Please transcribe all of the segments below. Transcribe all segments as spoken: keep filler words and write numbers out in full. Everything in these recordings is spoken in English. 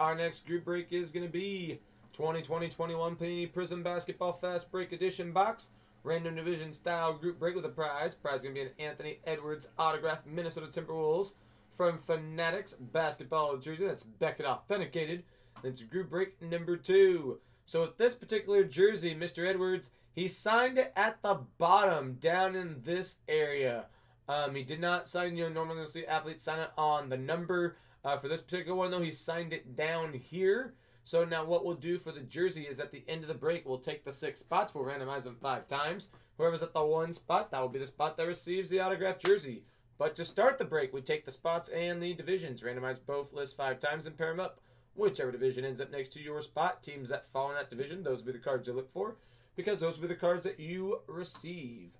Our next group break is going to be twenty twenty twenty-one Panini Prizm Basketball Fast Break Edition Box. Random division style group break with a prize. Prize is going to be an Anthony Edwards autographed Minnesota Timberwolves from Fanatics basketball jersey. That's Beckett authenticated. That's group break number two. So with this particular jersey, Mister Edwards, he signed it at the bottom down in this area. Um, he did not sign, you know, normally you'll see athletes sign it on the number. Uh, for this particular one, though, he signed it down here. So now what we'll do for the jersey is at the end of the break, we'll take the six spots. We'll randomize them five times. Whoever's at the one spot, that will be the spot that receives the autographed jersey. But to start the break, we take the spots and the divisions. Randomize both lists five times and pair them up. Whichever division ends up next to your spot, teams that fall in that division, those will be the cards you look for, because those will be the cards that you receive.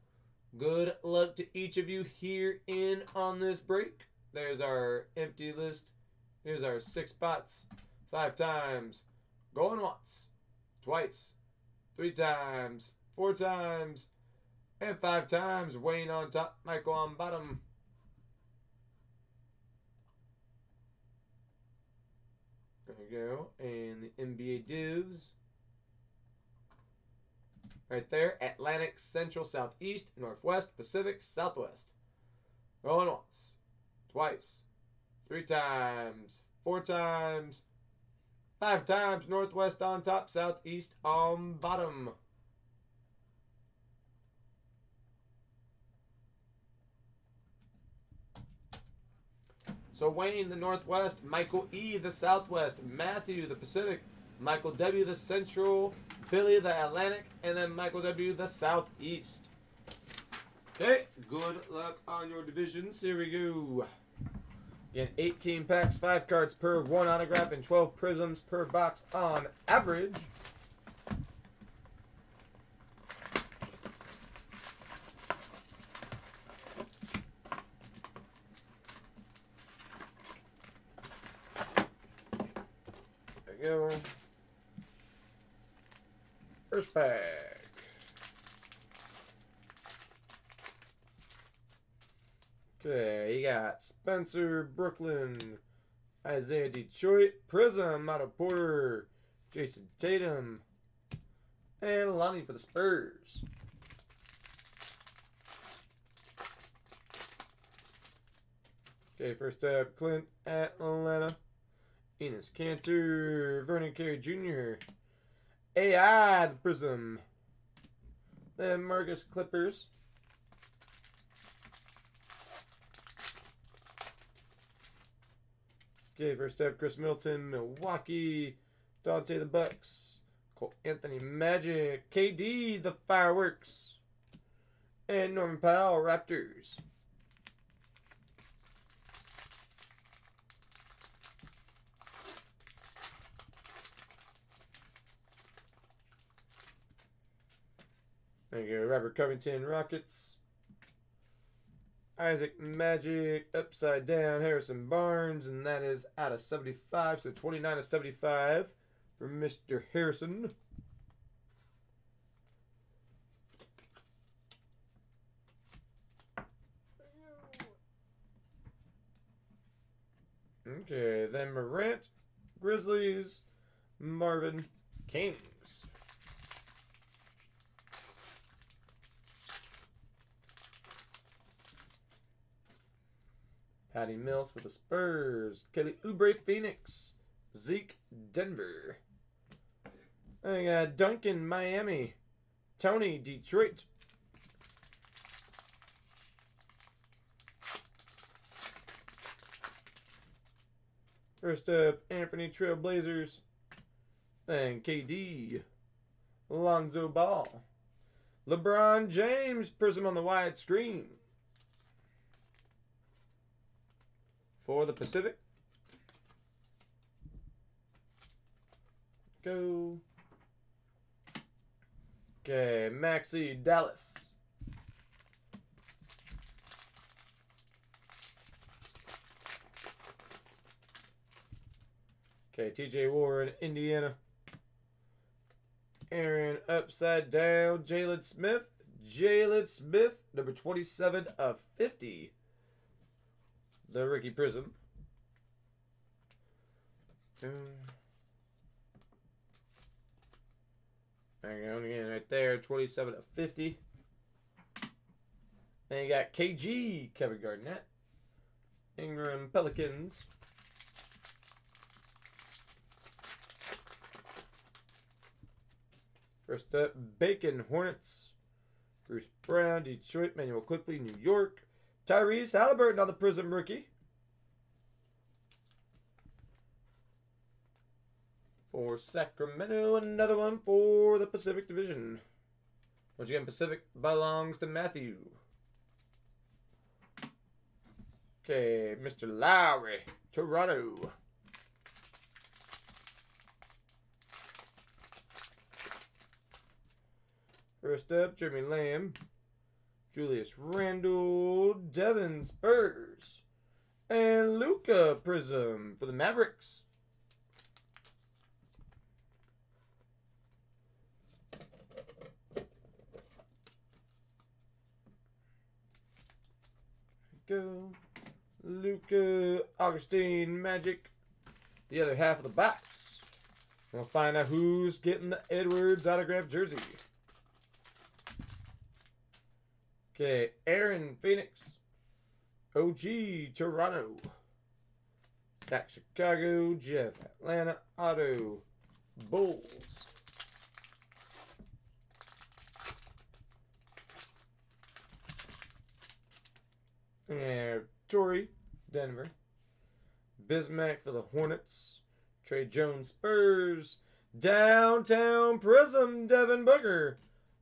Good luck to each of you here in on this break. There's our empty list. Here's our six spots. Five times. Going once. Twice. Three times. Four times. And five times. Wayne on top. Michael on bottom. There we go. And the N B A divs. Right there. Atlantic, Central, Southeast, Northwest, Pacific, Southwest. Going once. Twice. Three times. Four times. Five times. Northwest on top. Southeast on bottom. So Wayne, the Northwest. Michael E., the Southwest. Matthew, the Pacific. Michael W., the Central. Billy, the Atlantic. And then Michael W., the Southeast. Okay. Good luck on your divisions. Here we go. Again, eighteen packs, five cards per, one autograph, and twelve prisms per box on average. There we go. First pack. Okay, you got Spencer, Brooklyn, Isaiah, Detroit, Prism out of Porter, Jason Tatum, and Lonnie for the Spurs. Okay, first up, Clint, Atlanta, Enes Kanter, Vernon Carey Junior, A I, the Prism, then Marcus, Clippers. Okay, first up, Chris Middleton, Milwaukee, Dante the Bucks, Cole Anthony Magic, K D the Fireworks, and Norman Powell, Raptors. There you go, Robert Covington, Rockets. Isaac Magic, upside down, Harrison Barnes, and that is out of seventy-five, so twenty-nine of seventy-five for Mister Harrison. Okay, then Morant, Grizzlies, Marvin, Kings. Patty Mills for the Spurs. Kelly Oubre, Phoenix. Zeke, Denver. I got Duncan, Miami. Tony, Detroit. First up, Anthony Trail Blazers. Then K D. Lonzo Ball. LeBron James, Prism on the wide screen. For the Pacific. Go. Okay, Maxie, Dallas. Okay, T J Warren, Indiana. Aaron, upside down, Jalen Smith. Jalen Smith, number twenty-seven of fifty. The Ricky Prism. Boom. There you go again, right there. twenty-seven of fifty. And you got K G, Kevin Garnett, Ingram Pelicans. First up, Bacon Hornets. Bruce Brown, Detroit. Manuel Quickly, New York. Tyrese Halliburton on the Prism rookie. For Sacramento, another one for the Pacific Division. Once again, Pacific belongs to Matthew. Okay, Mister Lowry, Toronto. First up, Jeremy Lamb, Julius Randle, Devin Spurs, and Luka Prism for the Mavericks. Go, Luka Augustine Magic, the other half of the box. We'll find out who's getting the Edwards autographed jersey. Okay, Aaron Phoenix, O G Toronto, Zach Chicago, Jeff Atlanta, Otto Bulls. And Torrey, Denver, Bismack for the Hornets, Trey Jones Spurs, Downtown Prism, Devin Booker.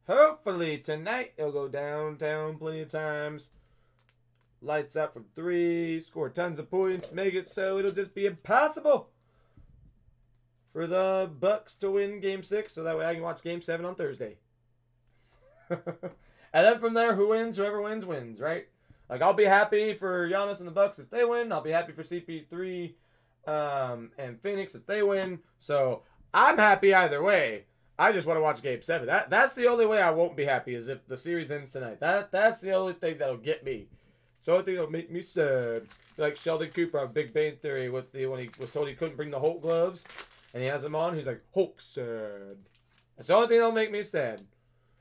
Hopefully tonight they'll go downtown plenty of times. Lights out from three. Score tons of points. Make it so it'll just be impossible for the Bucks to win game six. So that way I can watch game seven on Thursday. And then from there, who wins? Whoever wins, wins, right? Like, I'll be happy for Giannis and the Bucks if they win. I'll be happy for C P three um, and Phoenix if they win. So I'm happy either way. I just want to watch Game Seven. That that's the only way I won't be happy is if the series ends tonight. That that's the only thing that'll get me. It's the only thing that'll make me sad. Like Sheldon Cooper on Big Bang Theory with the when he was told he couldn't bring the Hulk gloves, and he has them on. He's like Hulk sad. That's the only thing that'll make me sad.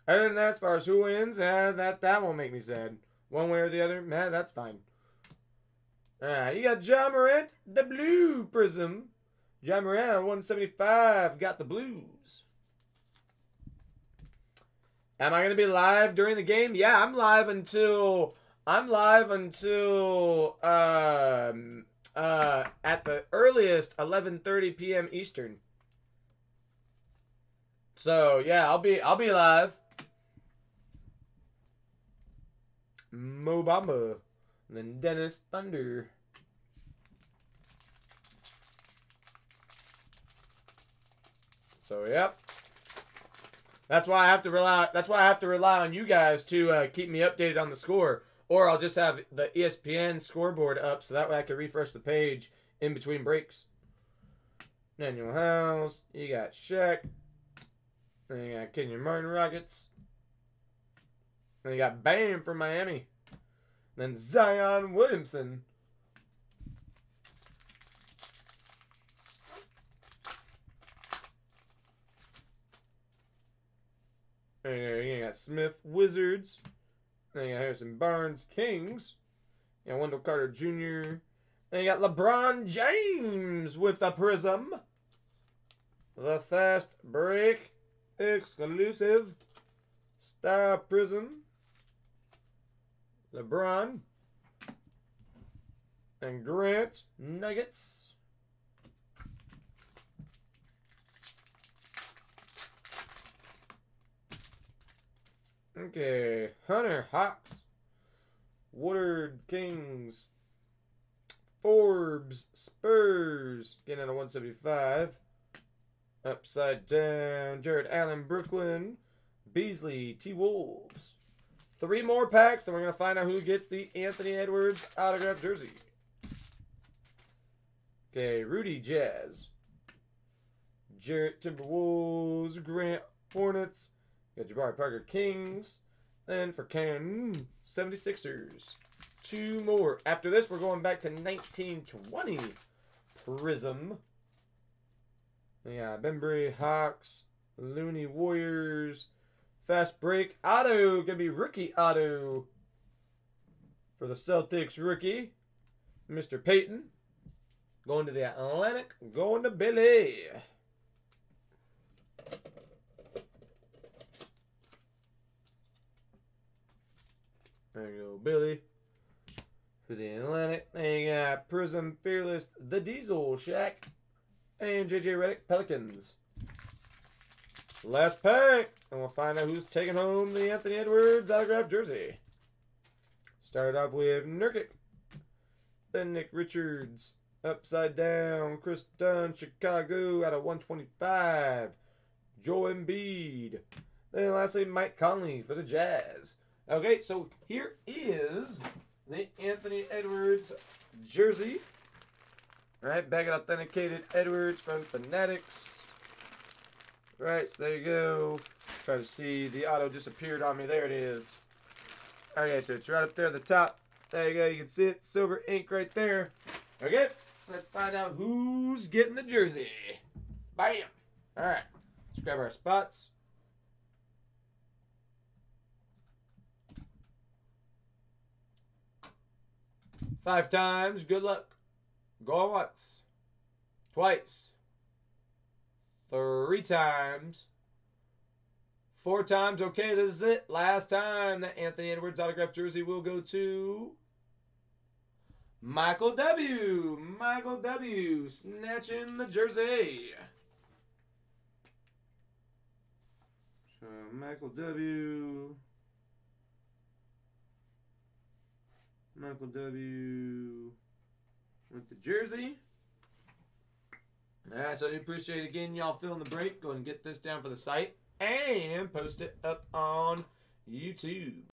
Other than that, as far as who wins, eh, that that won't make me sad one way or the other. Man, eh, that's fine. All right, you got Ja Morant, the blue prism. Ja Morant on one seventy-five got the blues. Am I going to be live during the game? Yeah, I'm live until, I'm live until, um, uh, at the earliest, eleven thirty p m Eastern. So, yeah, I'll be, I'll be live. Mo Bamba. And then Dennis Thunder. So, yep. That's why I have to rely. That's why I have to rely on you guys to uh, keep me updated on the score, or I'll just have the E S P N scoreboard up so that way I can refresh the page in between breaks. Daniel House, you got Shaq, then you got Kenyon Martin Rockets, then you got Bam from Miami, then Zion Williamson. There you got Smith, Wizards. Then you got Harrison Barnes, Kings. You got Wendell Carter Junior Then you got LeBron James with the Prism. The Fast Break Exclusive Star Prism. LeBron. And Grant, Nuggets. Okay, Hunter Hawks, Woodard Kings, Forbes Spurs, getting out of one seventy-five, upside down, Jared Allen Brooklyn, Beasley T-Wolves. Three more packs, then we're going to find out who gets the Anthony Edwards autographed jersey. Okay, Rudy Jazz, Jarrett Timberwolves, Grant Hornets. You got Jabari Parker Kings. Then for Cannon, seventy-sixers. Two more. After this, we're going back to nineteen twenty Prism. We got Bembry, Hawks, Looney, Warriors, Fast Break, Otto, gonna be rookie Otto for the Celtics rookie, Mister Payton. Going to the Atlantic, going to Billy. There you go, Billy. For the Atlantic, they got Prizm, Fearless, The Diesel, Shaq, and J J Redick, Pelicans. Last pack, and we'll find out who's taking home the Anthony Edwards autographed jersey. Started off with Nurkic, then Nick Richards. Upside down, Chris Dunn, Chicago, out of one twenty-five. Joe Embiid. Then lastly, Mike Conley for the Jazz. Okay, so here is the Anthony Edwards jersey. All right, Beckett Authenticated Edwards from Fanatics. All right, so there you go. Try to see, the auto disappeared on me. There it is. Okay, so it's right up there at the top. There you go, you can see it. Silver ink right there. Okay, let's find out who's getting the jersey. Bam! All right, let's grab our spots. Five times, good luck. Go once, twice, three times, four times. Okay, this is it. Last time that Anthony Edwards autographed jersey will go to Michael W. Michael W. snatching the jersey. So Michael W. Michael W. with the jersey. Alright, so I do appreciate again y'all filling the break. Go ahead and get this down for the site and post it up on YouTube.